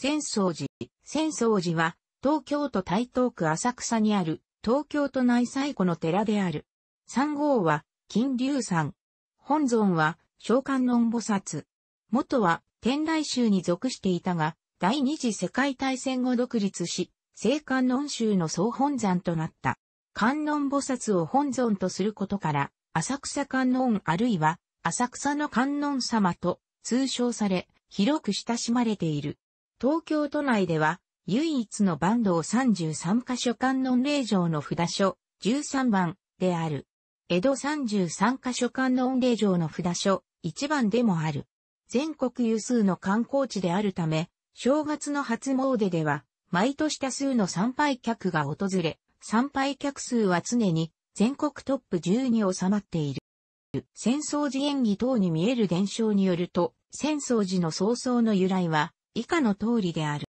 浅草寺。浅草寺は、東京都台東区浅草にある、東京都内最古の寺である。山号は、金龍山。本尊は、聖観音菩薩。元は、天台宗に属していたが、第二次世界大戦後独立し、聖観音宗の総本山となった。観音菩薩を本尊とすることから、浅草観音あるいは、浅草の観音様と通称され、広く親しまれている。東京都内では、唯一の坂東33箇所観音霊場の札所、13番である。江戸33箇所観音霊場の札所、1番でもある。全国有数の観光地であるため、正月の初詣では、毎年多数の参拝客が訪れ、参拝客数は常に全国トップ10に収まっている。浅草寺縁起等に見える伝承によると、浅草寺の草創の由来は、以下の通りである。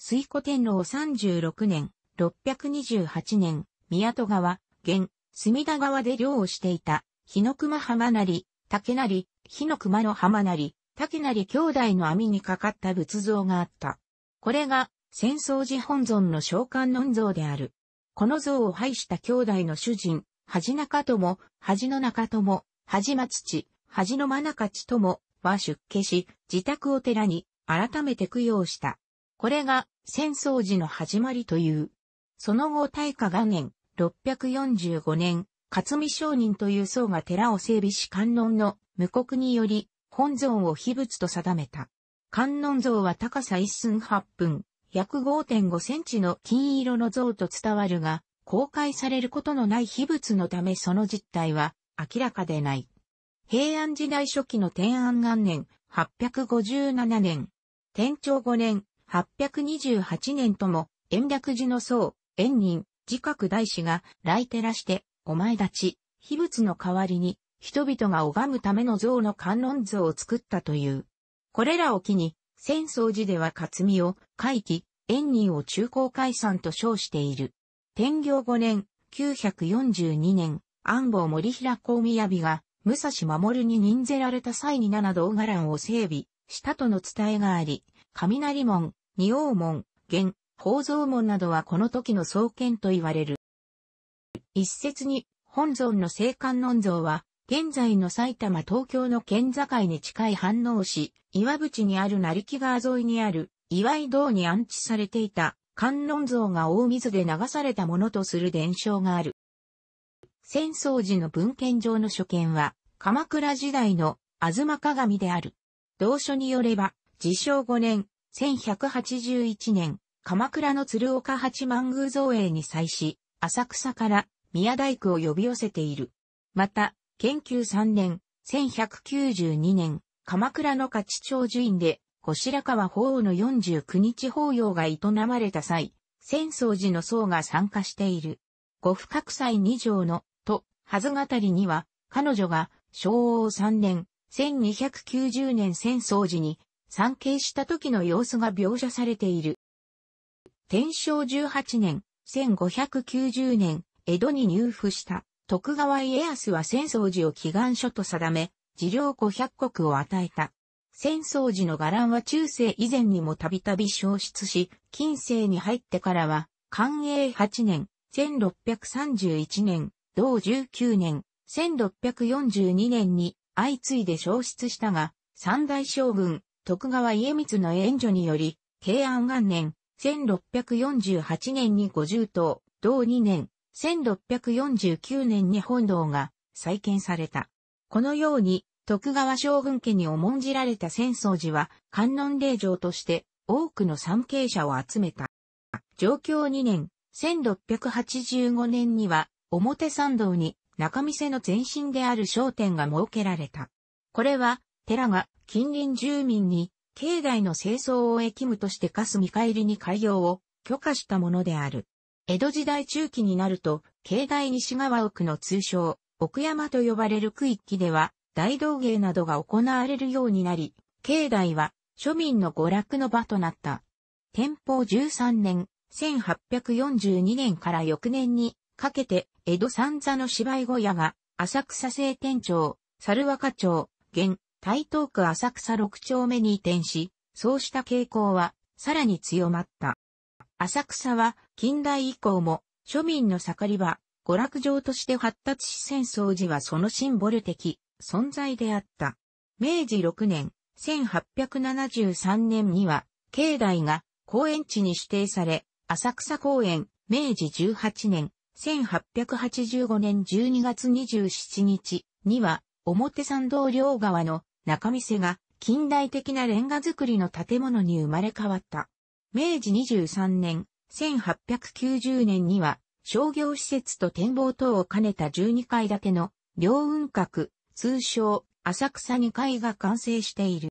推古天皇36年、628年、宮戸川、現、隅田川で漁をしていた、日の熊浜成、竹成、日の熊の浜成、竹成兄弟の網にかかった仏像があった。これが、浅草寺本尊の聖観音像である。この像を拝した兄弟の主人、恥中友、恥の中友、恥松地、恥の真中地友は出家し、自宅お寺に改めて供養した。これが浅草寺の始まりという。その後大化元年、645年、勝見上人という僧が寺を整備し観音の無国により本尊を秘仏と定めた。観音像は高さ1寸8分、約 5.5 センチの金色の像と伝わるが、公開されることのない秘仏のためその実態は明らかでない。平安時代初期の天安元年857年、天長5年828年とも、延暦寺の僧、延仁、慈覚大師が来寺して、お前たち、秘仏の代わりに、人々が拝むための像の観音像を作ったという。これらを機に、浅草寺では勝見を、開基、延仁を中興開山と称している。天行5年、942年、安房森平公雅が、武蔵守に任せられた際に七堂伽藍を整備したとの伝えがあり、雷門、仁王門、現、宝蔵門などはこの時の創建と言われる。一説に、本尊の聖観音像は、現在の埼玉東京の県境に近い飯能市、岩淵にある成木川沿いにある、岩井堂に安置されていた。観音像が大水で流されたものとする伝承がある。浅草寺の文献上の所見は、鎌倉時代の吾妻鏡である。同書によれば、治承5年、1181年、鎌倉の鶴岡八幡宮造営に際し、浅草から宮大工を呼び寄せている。また、建久3年、1192年、鎌倉の勝長寿院で、後白河法皇の49日法要が営まれた際、浅草寺の僧が参加している。後不覚斎2条の、と、はず語りには、彼女が、昭王3年、1290年浅草寺に、参詣した時の様子が描写されている。天正18年、1590年、江戸に入府した、徳川家康は浅草寺を祈願所と定め、寺領500石を与えた。浅草寺の伽藍は中世以前にもたびたび消失し、近世に入ってからは、寛永8年、1631年、同19年、1642年に相次いで消失したが、三代将軍、徳川家光の援助により、慶安元年、1648年に50棟、同2年、1649年に本堂が再建された。このように、徳川将軍家に重んじられた浅草寺は観音霊場として多くの参詣者を集めた。貞享2年、1685年には表参道に仲見世の前身である商店が設けられた。これは寺が近隣住民に境内の清掃を役務として課す見返りに開業を許可したものである。江戸時代中期になると境内西側奥の通称奥山と呼ばれる区域では大道芸などが行われるようになり、境内は庶民の娯楽の場となった。天保13年、1842年から翌年にかけて、江戸三座の芝居小屋が、浅草西店町、猿若町、現、台東区浅草6丁目に移転し、そうした傾向は、さらに強まった。浅草は近代以降も庶民の盛り場、娯楽場として発達し浅草寺はそのシンボル的存在であった。明治6年、1873年には、境内が公園地に指定され、浅草公園、明治18年、1885年12月27日には、表参道両側の仲見世が近代的なレンガ造りの建物に生まれ変わった。明治23年、1890年には、商業施設と展望等を兼ねた12階建ての凌雲閣、通称浅草2階が完成している。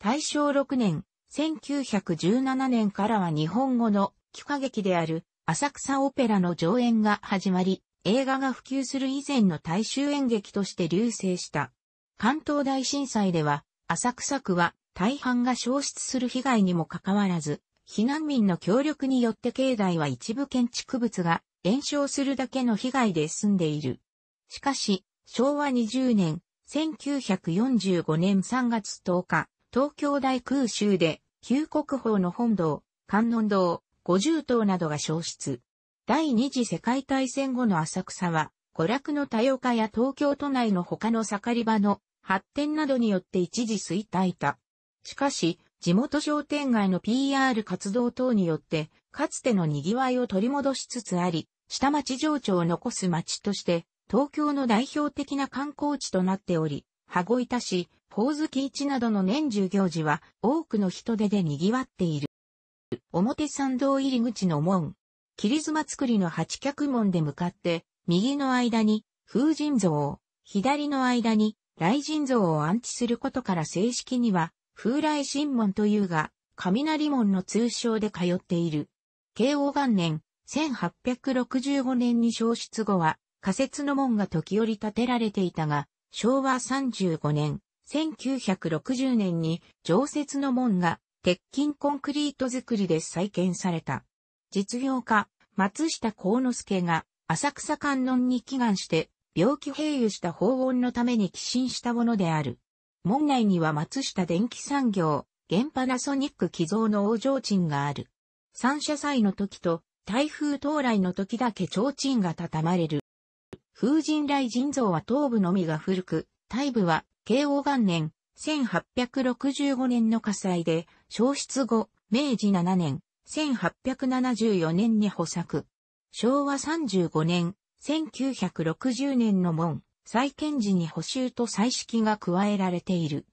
大正6年、1917年からは日本語の喜歌劇である浅草オペラの上演が始まり、映画が普及する以前の大衆演劇として隆盛した。関東大震災では、浅草区は大半が焼失する被害にもかかわらず、避難民の協力によって境内は一部建築物が延焼するだけの被害で済んでいる。しかし、昭和20年、1945年3月10日、東京大空襲で、旧国宝の本堂、観音堂、五重塔などが焼失。第二次世界大戦後の浅草は、娯楽の多様化や東京都内の他の盛り場の発展などによって一時衰退した。しかし、地元商店街の PR 活動等によって、かつての賑わいを取り戻しつつあり、下町情緒を残す町として、東京の代表的な観光地となっており、羽子板市、ほおずき市などの年中行事は多くの人出で賑わっている。表参道入り口の門。切妻造りの八脚門で向かって、右の間に風神像を、左の間に雷神像を安置することから正式には風雷神門というが、雷門の通称で通っている。慶応元年、1865年に焼失後は、仮設の門が時折建てられていたが、昭和35年、1960年に常設の門が鉄筋コンクリート造りで再建された。実業家、松下幸之助が浅草観音に祈願して、病気併誘した報恩のために寄進したものである。門内には松下電器産業、現パナソニック寄贈の大提灯がある。三社祭の時と台風到来の時だけ提灯が畳まれる。風神雷神像は頭部のみが古く、体部は慶応元年1865年の火災で焼失後、明治7年1874年に補作。昭和35年1960年の門、再建時に補修と彩色が加えられている。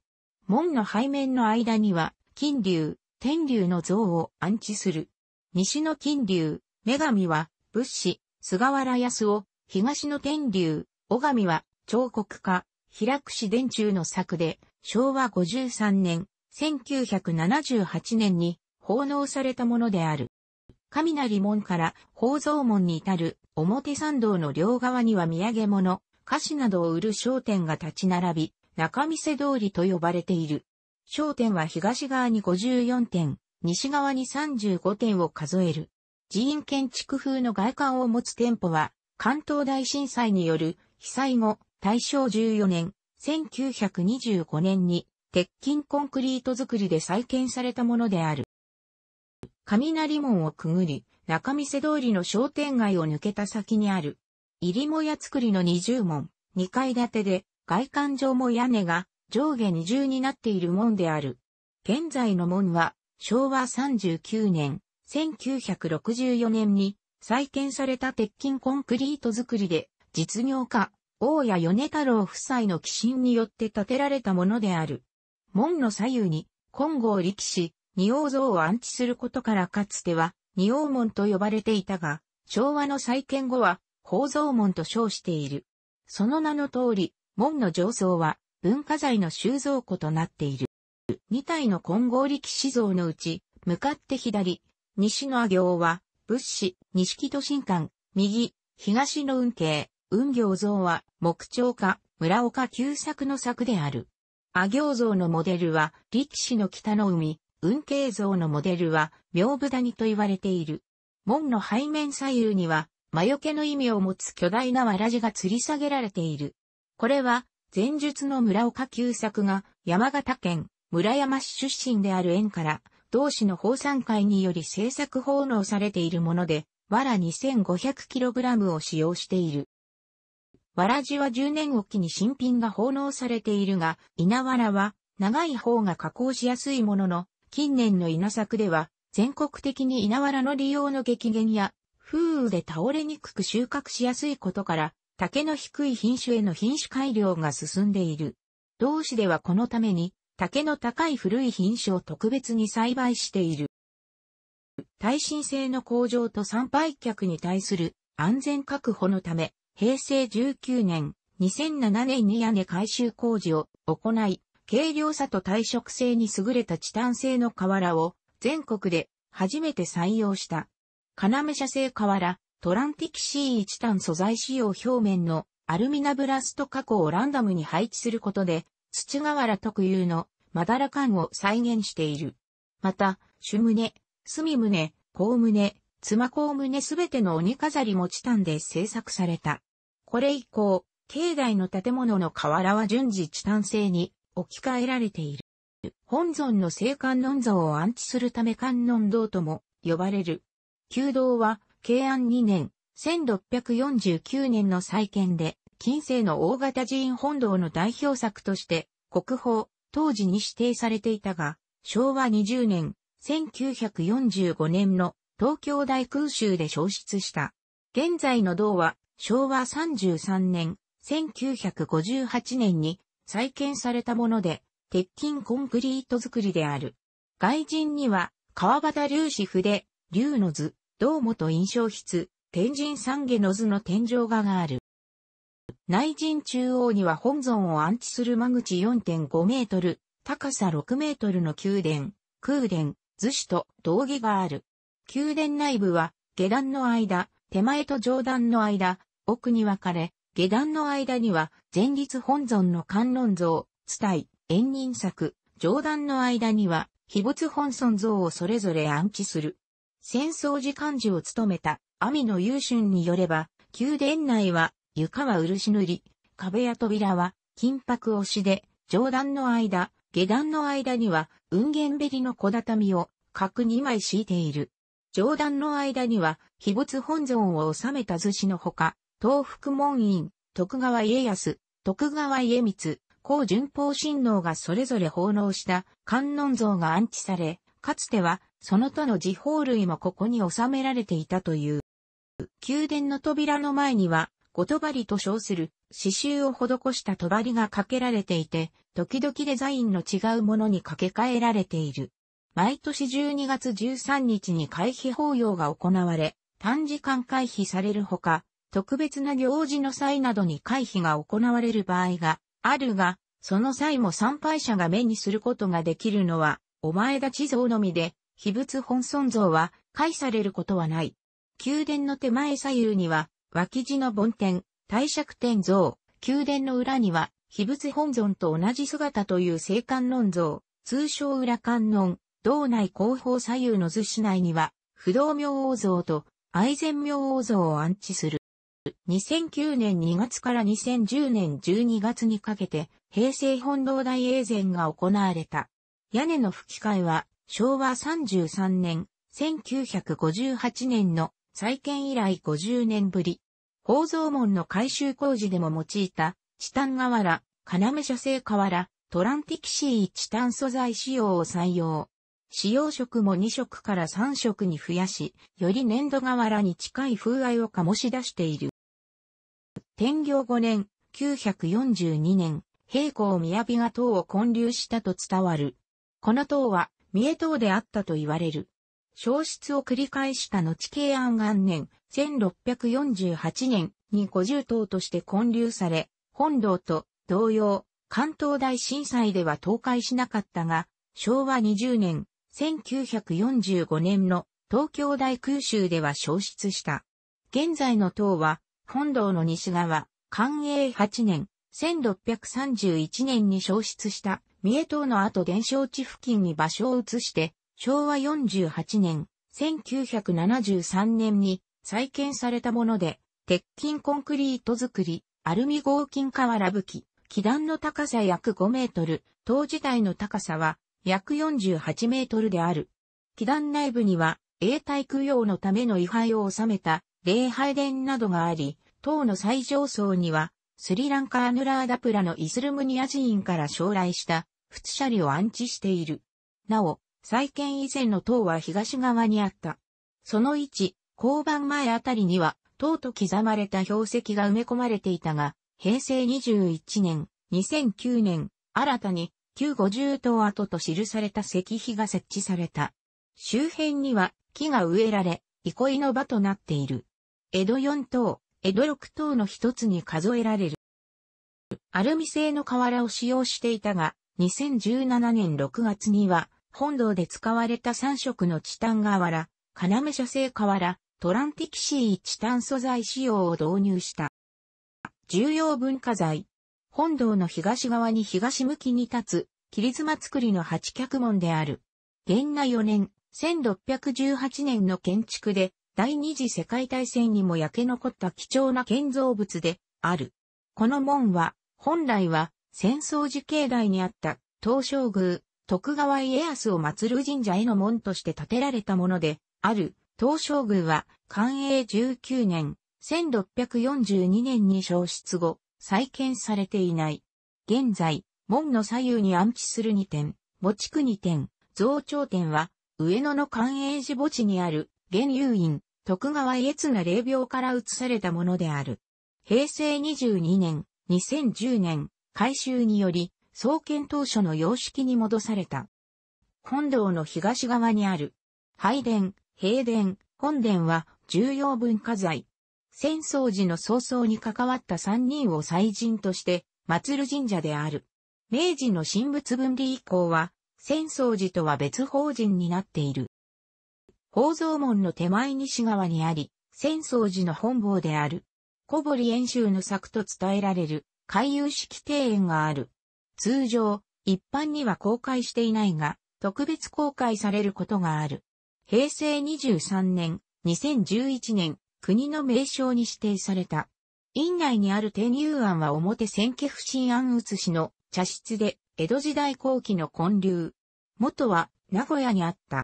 門の背面の間には、金龍、天龍の像を安置する。西の金龍、女神は仏師、菅原康夫。東の天竜、尾上は、彫刻家、平櫛田中の作で、昭和53年、1978年に奉納されたものである。雷門から宝蔵門に至る表参道の両側には土産物、菓子などを売る商店が立ち並び、仲見世通りと呼ばれている。商店は東側に54店、西側に35店を数える。寺院建築風の外観を持つ店舗は、関東大震災による被災後、大正14年、1925年に鉄筋コンクリート造りで再建されたものである。雷門をくぐり、仲見世通りの商店街を抜けた先にある、入母屋造りの二重門、2階建てで、外観上も屋根が上下二重になっている門である。現在の門は、昭和39年、1964年に、再建された鉄筋コンクリート造りで、実業家、大谷米太郎夫妻の寄進によって建てられたものである。門の左右に、金剛力士、仁王像を安置することからかつては、仁王門と呼ばれていたが、昭和の再建後は、宝蔵門と称している。その名の通り、門の上層は、文化財の収蔵庫となっている。2体の金剛力士像のうち、向かって左、西の阿形は、仏師、錦戸神官、右、東の運慶、運行像は、木彫家、村岡久作の作である。阿行像のモデルは、力士の北の海、運慶像のモデルは、屏風谷と言われている。門の背面左右には、魔除けの意味を持つ巨大なわらじが吊り下げられている。これは、前述の村岡久作が、山形県、村山市出身である縁から、同市の奉賛会により制作奉納されているもので、藁 2500kg を使用している。藁地は10年おきに新品が奉納されているが、稲藁は長い方が加工しやすいものの、近年の稲作では全国的に稲藁の利用の激減や、風雨で倒れにくく収穫しやすいことから、竹の低い品種への品種改良が進んでいる。同市ではこのために、竹の高い古い品種を特別に栽培している。耐震性の向上と参拝客に対する安全確保のため、平成19年、2007年に屋根改修工事を行い、軽量さと耐食性に優れたチタン製の瓦を全国で初めて採用した。要社製瓦、トランティキ C1 チタン素材使用表面のアルミナブラスト加工をランダムに配置することで、土瓦特有のまだら感を再現している。また、主棟、隅棟、後棟、妻後棟すべての鬼飾りもチタンで製作された。これ以降、境内の建物の瓦は順次チタン製に置き換えられている。本尊の聖観音像を安置するため観音堂とも呼ばれる。旧堂は、慶安2年、1649年の再建で、近世の大型寺院本堂の代表作として、国宝、当時に指定されていたが、昭和20年、1945年の東京大空襲で焼失した。現在の堂は、昭和33年、1958年に再建されたもので、鉄筋コンクリート造りである。外陣には、川端龍子筆、龍の図、堂本印象筆、天神三下の図の天井画がある。内陣中央には本尊を安置する間口 4.5 メートル、高さ6メートルの宮殿、空殿、厨子と堂儀がある。宮殿内部は下段の間、手前と上段の間、奥に分かれ、下段の間には前立本尊の観音像、伝い、円人作、上段の間には秘仏本尊像をそれぞれ安置する。浅草寺幹事を務めた網野友春によれば、宮殿内は床は漆塗り、壁や扉は金箔押しで、上段の間、下段の間には雲玄べりの小畳を角2枚敷いている。上段の間には秘仏本尊を収めた厨子のほか、東福門院、徳川家康、徳川家光、高順法親王がそれぞれ奉納した観音像が安置され、かつてはその他の時宝類もここに収められていたという。宮殿の扉の前には、後戸張と称する刺繍を施した戸張がかけられていて、時々デザインの違うものに掛け替えられている。毎年12月13日に会費法要が行われ、短時間会費されるほか、特別な行事の際などに会費が行われる場合があるが、その際も参拝者が目にすることができるのは、お前立ち像のみで、秘仏本尊像は会されることはない。宮殿の手前左右には、脇地の梵天、帝釈天像、宮殿の裏には、秘仏本尊と同じ姿という聖観音像、通称裏観音、堂内後方左右の厨子内には、不動明王像と愛染明王像を安置する。2009年2月から2010年12月にかけて、平成本堂大永禅が行われた。屋根の葺き替えは、昭和33年、1958年の再建以来50年ぶり。宝蔵門の改修工事でも用いた、チタン瓦、要社製瓦、トランティキ C1 チタン素材使用を採用。使用色も2色から3色に増やし、より粘土瓦に近い風合いを醸し出している。天行5年、942年、平公雅が塔を建立したと伝わる。この塔は、三重塔であったと言われる。消失を繰り返した後慶安元年、1648年に50塔として建立され、本堂と同様、関東大震災では倒壊しなかったが、昭和20年、1945年の東京大空襲では消失した。現在の塔は、本堂の西側、寛永8年、1631年に消失した三重塔の後伝承地付近に場所を移して、昭和48年、1973年に再建されたもので、鉄筋コンクリート造り、アルミ合金瓦葺き、基壇の高さ約5メートル、塔自体の高さは約48メートルである。基壇内部には、永代供養のための位牌を納めた礼拝殿などがあり、塔の最上層には、スリランカ・アヌラーダプラのイスルムニア寺院から招来した仏舎利を安置している。なお、再建以前の塔は東側にあった。その位置、交番前あたりには、塔と刻まれた標石が埋め込まれていたが、平成21年、2009年、新たに、旧50塔跡と記された石碑が設置された。周辺には木が植えられ、憩いの場となっている。江戸4塔、江戸6塔の一つに数えられる。アルミ製の瓦を使用していたが、2017年6月には、本堂で使われた3色のチタン瓦、要社製瓦、トランティキシーチタン素材使用を導入した。重要文化財。本堂の東側に東向きに立つ、切妻造りの八脚門である。元和4年、1618年の建築で、第二次世界大戦にも焼け残った貴重な建造物である。この門は、本来は戦争時境内にあった、東照宮、徳川家康を祀る神社への門として建てられたもので、ある。東照宮は、寛永19年、1642年に焼失後、再建されていない。現在、門の左右に安置する2点、墓地区2点、増長点は、上野の寛永寺墓地にある、現有院、徳川家綱霊廟から移されたものである。平成22年、2010年、改修により、創建当初の様式に戻された。本堂の東側にある、拝殿、幣殿、本殿は、重要文化財。浅草寺の創創に関わった3人を祭神として、祀る神社である。明治の神仏分離以降は、浅草寺とは別法人になっている。宝蔵門の手前西側にあり、浅草寺の本坊である。小堀遠州の作と伝えられる、回遊式庭園がある。通常、一般には公開していないが、特別公開されることがある。平成23年、2011年、国の名勝に指定された。院内にある天龍庵は表千家不審庵写しの茶室で、江戸時代後期の建立。元は名古屋にあった。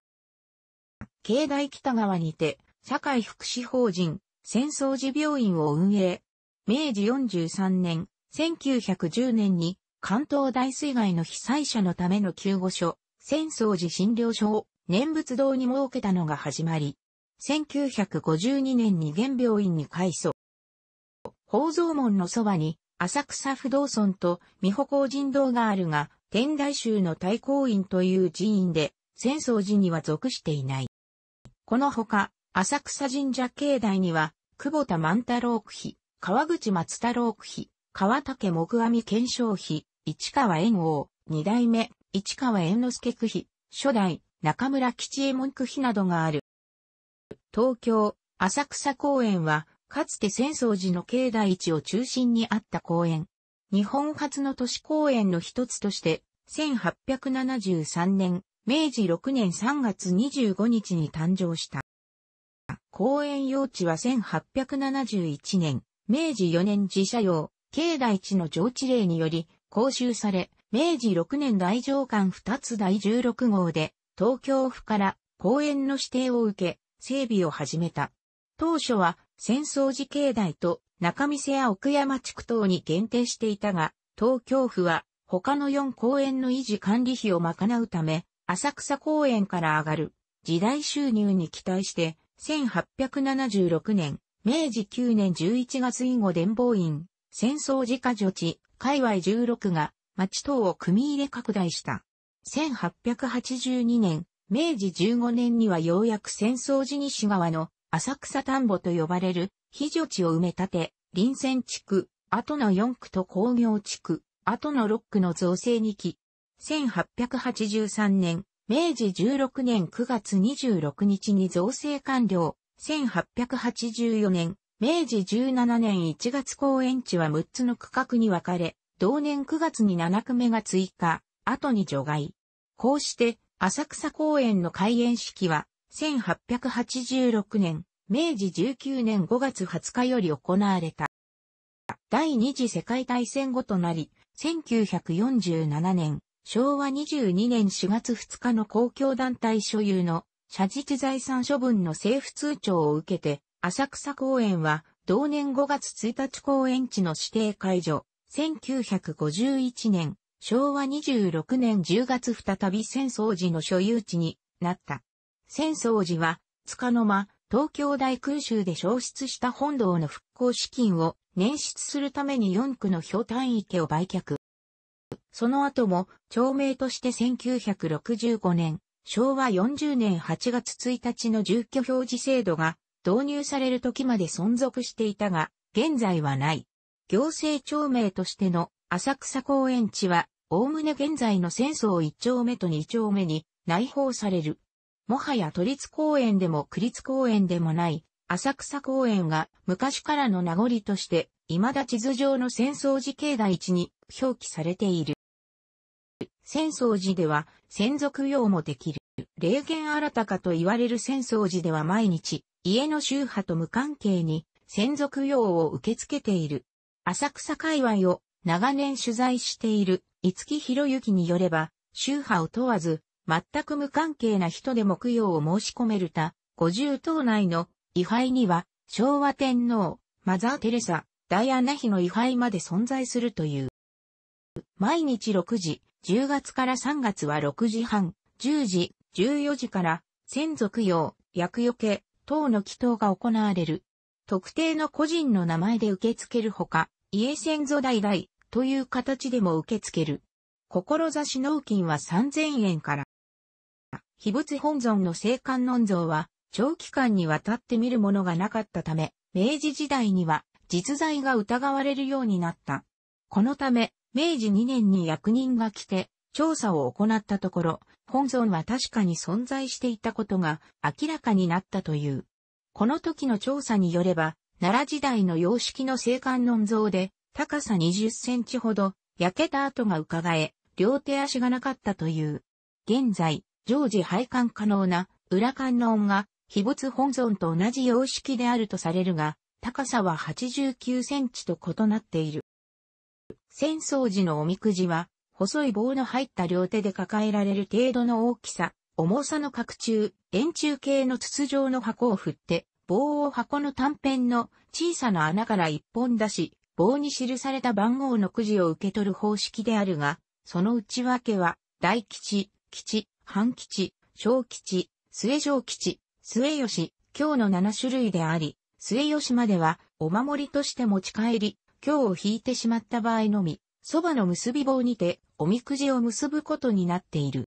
境内北側にて、社会福祉法人、浅草寺病院を運営。明治43年、1910年に、関東大水害の被災者のための救護所、浅草寺診療所を念仏堂に設けたのが始まり。1952年に現病院に改装。宝蔵門のそばに浅草不動尊と美保公人堂があるが、天台宗の太閤院という寺院で、浅草寺には属していない。このほか、浅草神社境内には、久保田万太郎区碑、川口松太郎区碑、川竹木阿弥顕彰碑、市川猿翁、二代目、市川猿之助区碑、初代、中村吉右衛門区碑などがある。東京、浅草公園は、かつて浅草寺の境内地を中心にあった公園。日本初の都市公園の一つとして、1873年、明治6年3月25日に誕生した。公園用地は1871年、明治4年寺社用、境内地の上地令により、公衆され、明治6年大上官2つ第16号で、東京府から公園の指定を受け、整備を始めた。当初は、浅草寺境内と仲見世や奥山地区等に限定していたが、東京府は他の4公園の維持管理費を賄うため、浅草公園から上がる時代収入に期待して、1876年、明治9年11月以後伝法院、浅草寺下女地、界隈16が町等を組み入れ拡大した。1882年、明治15年にはようやく浅草寺西側の浅草田んぼと呼ばれる非女地を埋め立て、林泉地区、後の4区と工業地区、後の6区の造成に期。1883年、明治16年9月26日に造成完了。1884年、明治17年1月公園地は6つの区画に分かれ、同年9月に7区目が追加、後に除外。こうして、浅草公園の開園式は、1886年、明治19年5月20日より行われた。第二次世界大戦後となり、1947年、昭和22年4月2日の公共団体所有の写実財産処分の政府通帳を受けて、浅草公園は、同年5月1日公園地の指定解除、1951年、昭和26年10月再び浅草寺の所有地になった。浅草寺は、束の間、東京大空襲で焼失した本堂の復興資金を捻出するために4区の表単池を売却。その後も、町名として1965年、昭和40年8月1日の住居表示制度が導入される時まで存続していたが、現在はない。行政町名としての浅草公園地は、おおむね現在の浅草1丁目と2丁目に内包される。もはや都立公園でも区立公園でもない、浅草公園が昔からの名残として、未だ地図上の浅草寺境内地に表記されている。浅草寺では先祖供養もできる。霊験新たかと言われる浅草寺では毎日、家の宗派と無関係に先祖供養を受け付けている。浅草界隈を長年取材している五木博之によれば、宗派を問わず、全く無関係な人でも供養を申し込める他、五重塔内の位牌には、昭和天皇、マザー・テレサ、ダイアナ妃の位牌まで存在するという。毎日6時、10月から3月は6時半、10時、14時から、先祖供養、厄除け、等の祈祷が行われる。特定の個人の名前で受け付けるほか、家先祖代々という形でも受け付ける。志納金は3000円から。秘仏本尊の聖観音像は、長期間にわたって見るものがなかったため、明治時代には実在が疑われるようになった。このため、明治2年に役人が来て、調査を行ったところ、本尊は確かに存在していたことが明らかになったという。この時の調査によれば、奈良時代の様式の聖観音像で、高さ20センチほど、焼けた跡が伺え、両手足がなかったという。現在、常時拝観可能な裏観音が秘仏本尊と同じ様式であるとされるが、高さは89センチと異なっている。浅草寺のおみくじは、細い棒の入った両手で抱えられる程度の大きさ、重さの角柱、円柱形の筒状の箱を振って、棒を箱の短辺の小さな穴から一本出し、棒に記された番号のくじを受け取る方式であるが、その内訳は、大吉、吉、半吉、小吉、末小吉、末吉、凶の7種類であり、末吉まではお守りとして持ち帰り、凶を引いてしまった場合のみ、そばの結び棒にておみくじを結ぶことになっている。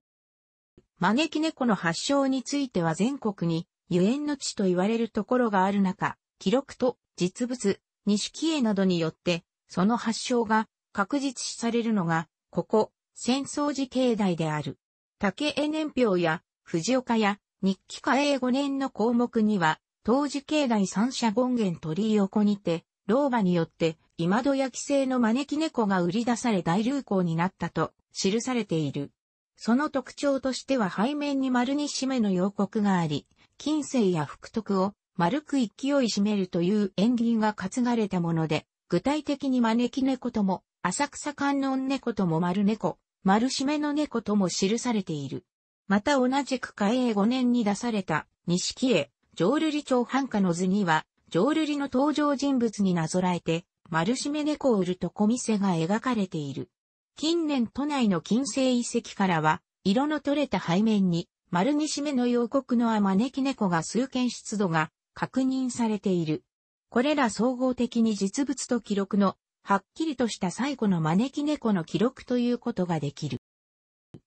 招き猫の発祥については全国にゆえんの地と言われるところがある中、記録と実物、錦絵などによって、その発祥が確実視されるのが、ここ、浅草寺境内である。竹絵年表や、藤岡や、日記嘉永5年の項目には、当時境内三社権現鳥居横にて、老婆によって、今戸焼製の招き猫が売り出され大流行になったと、記されている。その特徴としては背面に丸に締めの陽刻があり、金星や福徳を丸く勢い締めるという縁起が担がれたもので、具体的に招き猫とも、浅草観音猫とも丸猫、丸締めの猫とも記されている。また同じく嘉永5年に出された、錦絵、浄瑠璃町繁華の図には、浄瑠璃の登場人物になぞらえて、丸締め猫を売ると小店が描かれている。近年都内の近世遺跡からは、色の取れた背面に、丸に締めの陽刻の招き猫が数件出土が確認されている。これら総合的に実物と記録の、はっきりとした最後の招き猫の記録ということができる。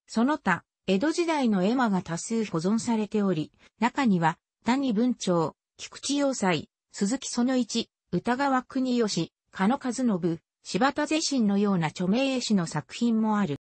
その他、江戸時代の絵馬が多数保存されており、中には、谷文晁、菊池要塞、鈴木その一、歌川国芳、加野和信、柴田是真のような著名絵師の作品もある。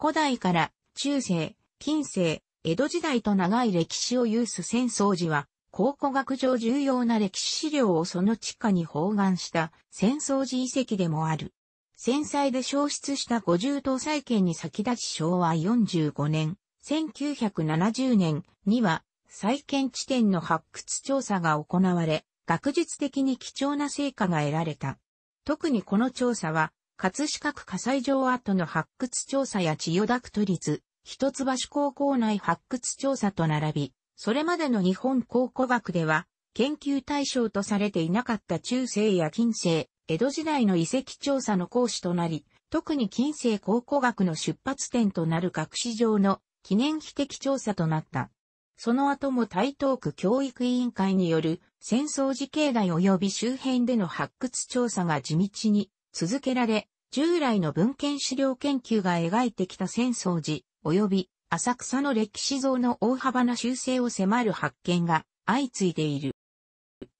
古代から中世、近世、江戸時代と長い歴史を有す浅草寺は、考古学上重要な歴史資料をその地下に包含した浅草寺遺跡でもある。戦災で焼失した五重塔再建に先立ち昭和45年、1970年には再建地点の発掘調査が行われ、学術的に貴重な成果が得られた。特にこの調査は、葛飾区火災場跡の発掘調査や千代田区都立、一橋高校内発掘調査と並び、それまでの日本考古学では、研究対象とされていなかった中世や近世、江戸時代の遺跡調査の講師となり、特に近世考古学の出発点となる学史上の記念碑的調査となった。その後も台東区教育委員会による浅草寺境内及び周辺での発掘調査が地道に続けられ、従来の文献資料研究が描いてきた浅草寺及び浅草の歴史像の大幅な修正を迫る発見が相次いでいる。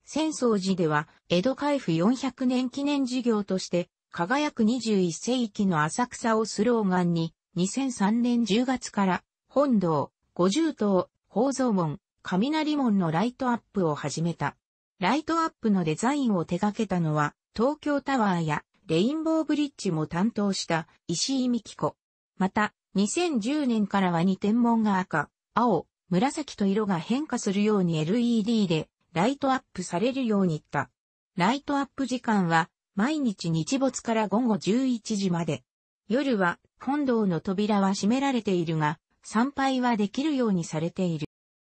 浅草寺では江戸開府400年記念事業として輝く21世紀の浅草をスローガンに2003年10月から本堂、五重塔、宝蔵門、雷門のライトアップを始めた。ライトアップのデザインを手掛けたのは東京タワーやレインボーブリッジも担当した石井美紀子。また2010年からは2天門が赤、青、紫と色が変化するように LED でライトアップされるようにした。ライトアップ時間は毎日日没から午後11時まで。夜は本堂の扉は閉められているが、参拝はできるようにされている。